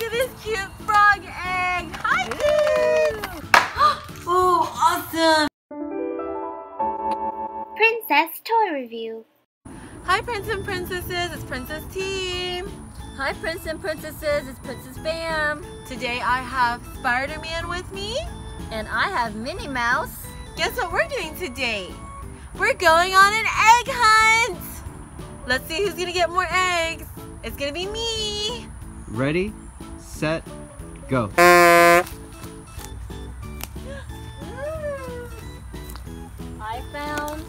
Look at this cute frog egg. Hi, kids. Oh, awesome. Princess Toy Review. Hi, Prince and Princesses. It's Princess Team. Hi, Prince and Princesses. It's Princess Pham. Today I have Spider-Man with me. And I have Minnie Mouse. Guess what we're doing today? We're going on an egg hunt. Let's see who's gonna get more eggs. It's gonna be me. Ready, set, go. I found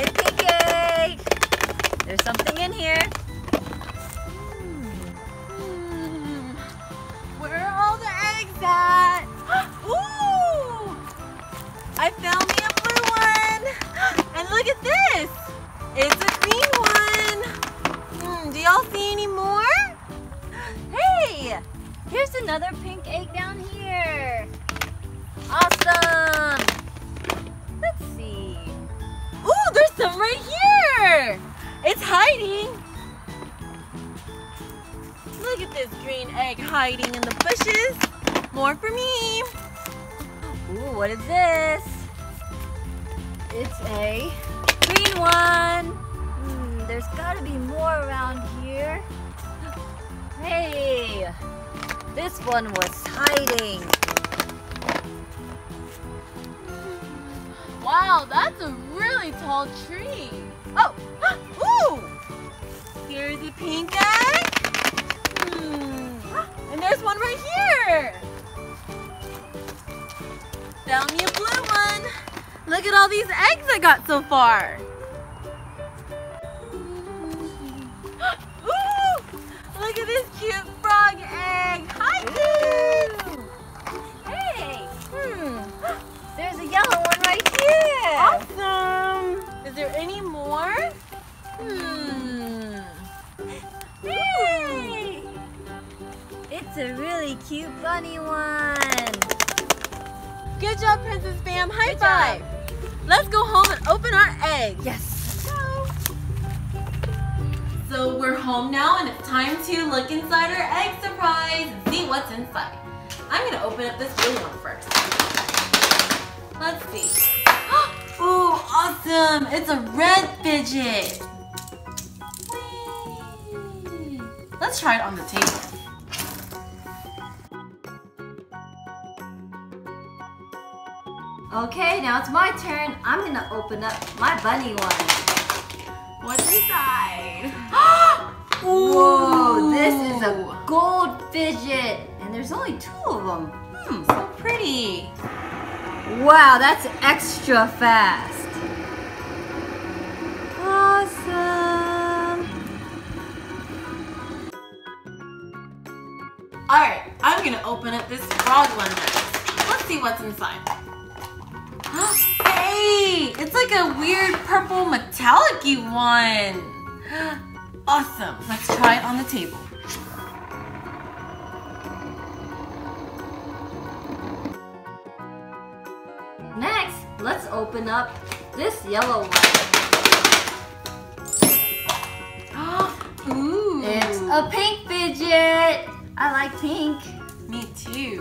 a pink egg. There's something in here. Where are all the eggs at? Ooh! I found me a blue one. And look at this. It's a green one. Do y'all see any more? Hey! Here's another pink egg down here. Awesome! Let's see. Ooh, there's some right here! It's hiding. Look at this green egg hiding in the bushes. More for me. Ooh, what is this? It's a green one. There's gotta be more around here. Hey, this one was hiding. Wow, that's a really tall tree. Oh, ooh! Here's a pink egg. And there's one right here. Found me a blue one. Look at all these eggs I got so far. Ooh! Look at this cute frog egg. Hi, dude. Hey. There's a yellow one right here. Awesome. Is there any more? Hey. It's a really cute bunny one. Good job, Princess Pham. High five. Let's go home and open our egg. Yes. Let's go. So we're home now and it's time to look inside our egg surprise and see what's inside. I'm gonna open up this blue one first. Let's see. Ooh, awesome. It's a red fidget. Let's try it on the table. Okay, now it's my turn. I'm gonna open up my bunny one. What's inside? Whoa, this is a gold fidget. And there's only two of them. So pretty. Wow, that's extra fast. Awesome. All right, I'm gonna open up this frog one next. Let's see what's inside. Hey! It's like a weird purple metallic-y one! Awesome! Let's try it on the table. Next, let's open up this yellow one. Ooh. It's a pink fidget! I like pink. Me too.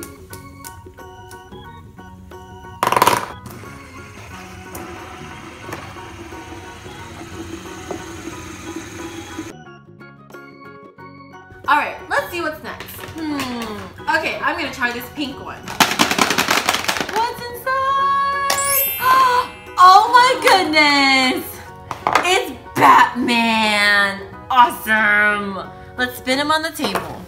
Alright, let's see what's next. Okay, I'm gonna try this pink one. What's inside? Oh my goodness! It's Batman! Awesome! Let's spin him on the table.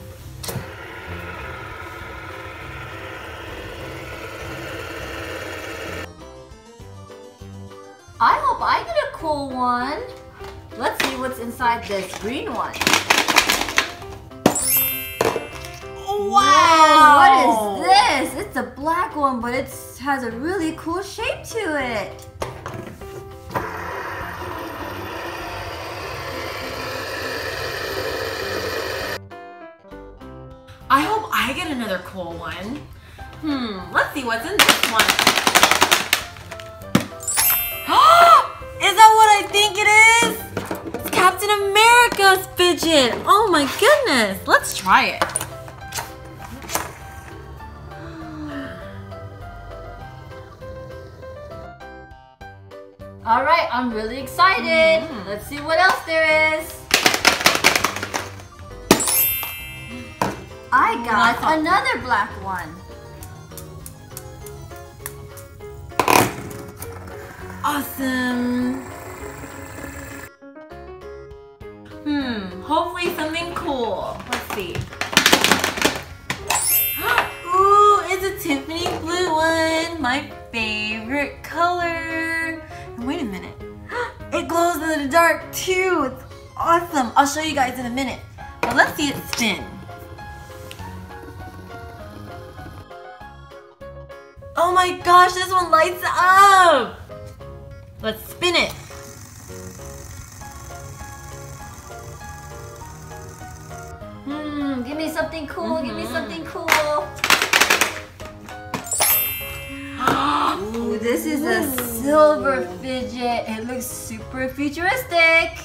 I hope I get a cool one. Let's see what's inside this green one. Wow! Whoa, what is this? It's a black one, but it has a really cool shape to it. I hope I get another cool one. Let's see what's in this one. Is that what I think it is? It's Captain America's fidget. Oh my goodness. Let's try it. Alright, I'm really excited. Let's see what else there is. I got another black one. Awesome. Hopefully something cool. Let's see. Ooh, it's a Tiffany blue one. My favorite color. Wait a minute. It glows in the dark too. It's awesome. I'll show you guys in a minute. But let's see it spin. Oh my gosh, this one lights up. Let's spin it. Give me something cool, give me something cool. Ooh, this is a silver fidget. It looks super futuristic.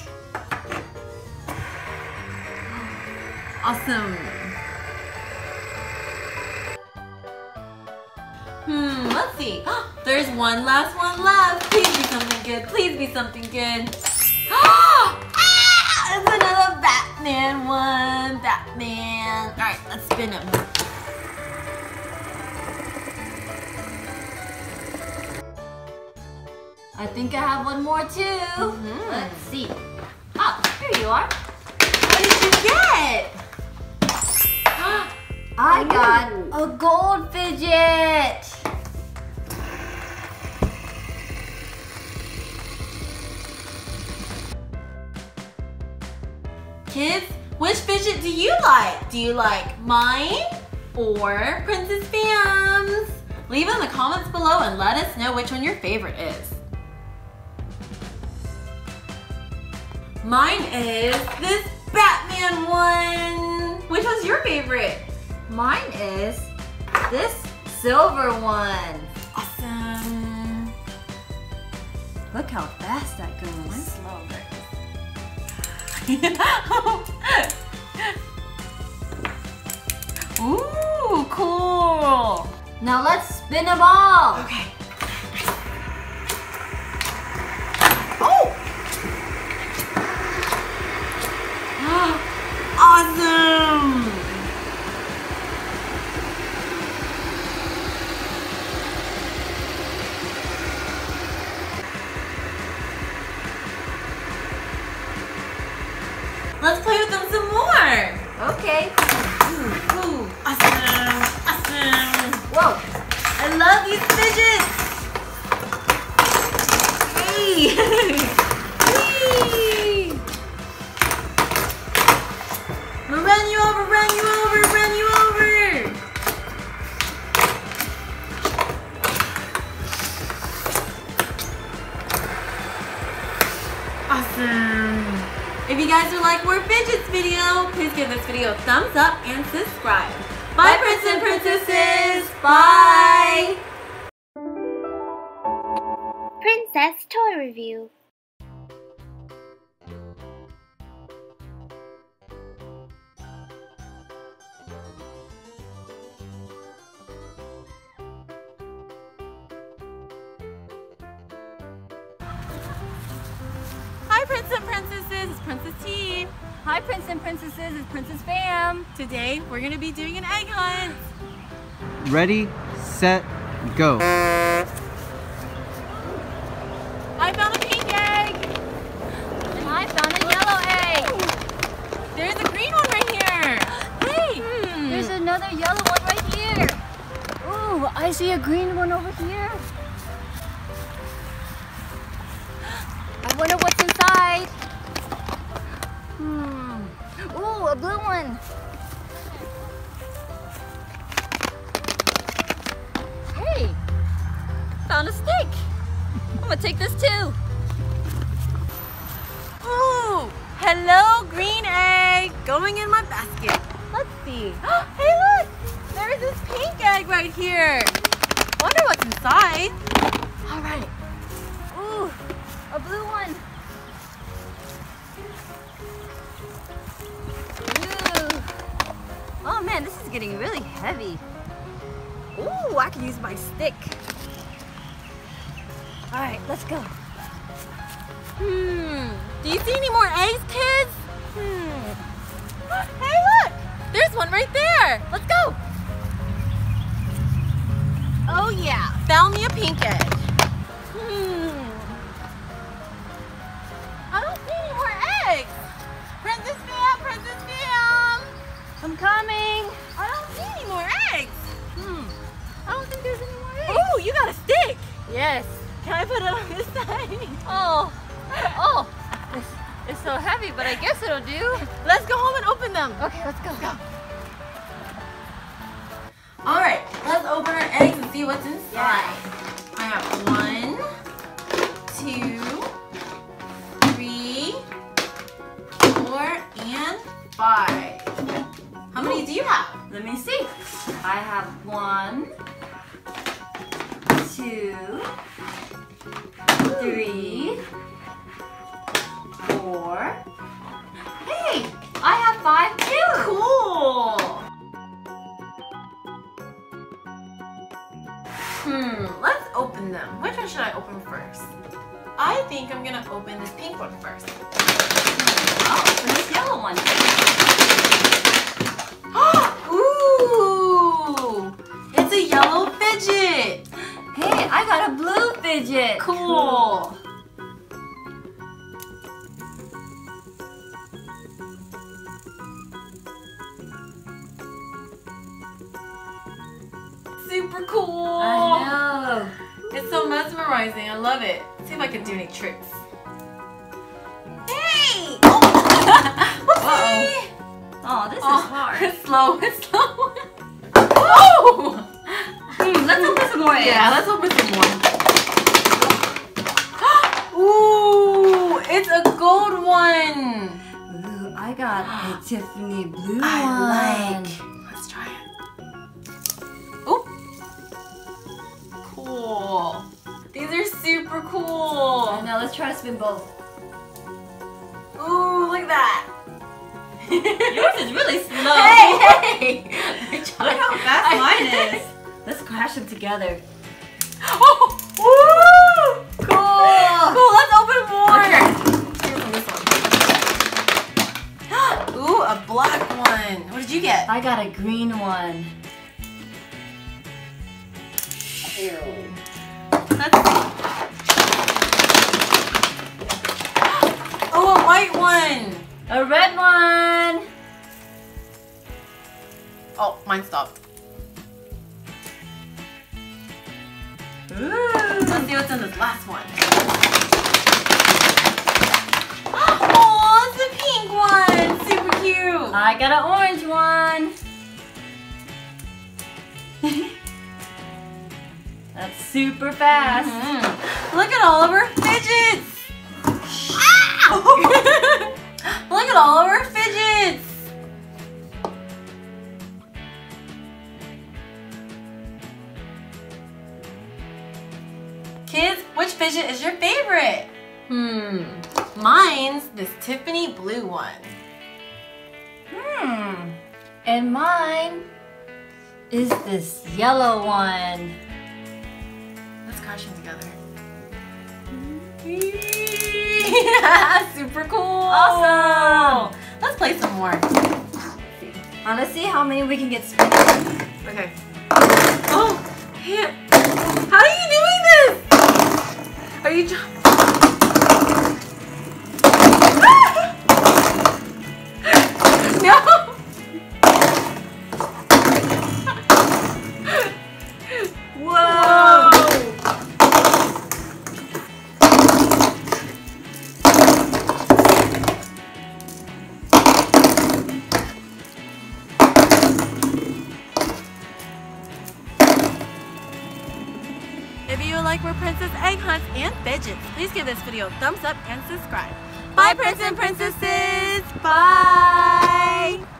Awesome. Let's see. There's one last one left. Please be something good. Please be something good. It's another Batman one. Batman. Alright, let's spin him. I think I have one more too. Let's see. Oh, here you are. What did you get? I got a gold fidget. Kids, which fidget do you like? Do you like mine or Princess Pham's? Leave in the comments below and let us know which one your favorite is. Mine is this Batman one. Which one's your favorite? Mine is this silver one. Awesome. Look how fast that goes. Mine's slower. Ooh, cool. Now let's spin them all. Okay. Oh! Awesome. Let's play with them some more. Okay. Ooh, ooh. Awesome. Awesome. Whoa. I love these fidgets. Hey. Whee. We'll run you over, run you over, run you over. Awesome. If you guys would like more fidgets video, please give this video a thumbs up and subscribe. Bye, Prince and Princesses! Bye! Princess Toy Review. Hi Prince and Princesses, it's Princess T. Hi Prince and Princesses, it's Princess Pham. Today, we're gonna be doing an egg hunt. Ready, set, go. I found a pink egg. And I found a yellow egg. There's a green one right here. Hey, there's another yellow one right here. Ooh, I see a green one over here. I wonder what's inside. Ooh, a blue one. Hey, found a stick. I'm gonna take this too. Ooh, hello green egg. Going in my basket. Let's see. Hey look, there's this pink egg right here. Wonder what's inside. All right. Ooh. A blue one. Ooh. Oh man, this is getting really heavy. Ooh, I can use my stick. All right, let's go. Do you see any more eggs, kids? Hey, look! There's one right there! Let's go! Oh, yeah. Found me a pink egg. I don't see any more eggs. Princess Pham! Princess Pham! I'm coming. I don't see any more eggs. I don't think there's any more eggs. Oh, you got a stick. Yes. Can I put it on this side? Oh. Oh. It's so heavy, but I guess it'll do. Let's go home and open them. Okay, let's go. Go. Alright, let's open our eggs and see what's inside. I got 1, 2, 3, 4, and 5. How many do you have? Let me see. I have 1, 2, 3, 4. Hey, I have 5 too. Cool. Let's open them. Which one should I open first? I think I'm gonna open this pink one first. I'll open this yellow one. Ooh! It's a yellow fidget! Hey, I got a blue fidget! Cool! Super cool! I know! It's so mesmerizing, I love it. Let's see if I can do any tricks. Hey! Oh! Whoopsie! Oh, this is hard. It's slow, it's slow. Oh! Let's open some more eggs. Yeah, let's open some more. Ooh, it's a gold one. Ooh, I got a Tiffany blue one. I like. Let's try it. Oh, cool. These are super cool. Now let's try to spin both. Ooh, look at that. Yours is really slow. Hey, hey! Look how fast mine is. Let's crash them together. Oh! Woo! Cool! Cool, let's open more! Okay. Here's this one. Ooh, a black one. What did you get? I got a green one. Ew. Let's see. Oh, a white one! A red one! Oh, mine stopped. Ooh. Let's see what's in this last one. Oh, it's a pink one! Super cute! I got an orange one! That's super fast! Look at all of our fidgets! Ah! Look at all of our fidgets! Kids, which fidget is your favorite? Mine's this Tiffany blue one. And mine is this yellow one. Let's crash them together. Yeah, super cool. Awesome. Let's play some more. Let's see how many we can get spinning. Okay. Oh, yeah. How are you doing this? Are you trying? No! Whoa! If you like more princess egg hunts and fidgets, please give this video a thumbs up and subscribe. Bye, Bye prince and princesses! Bye!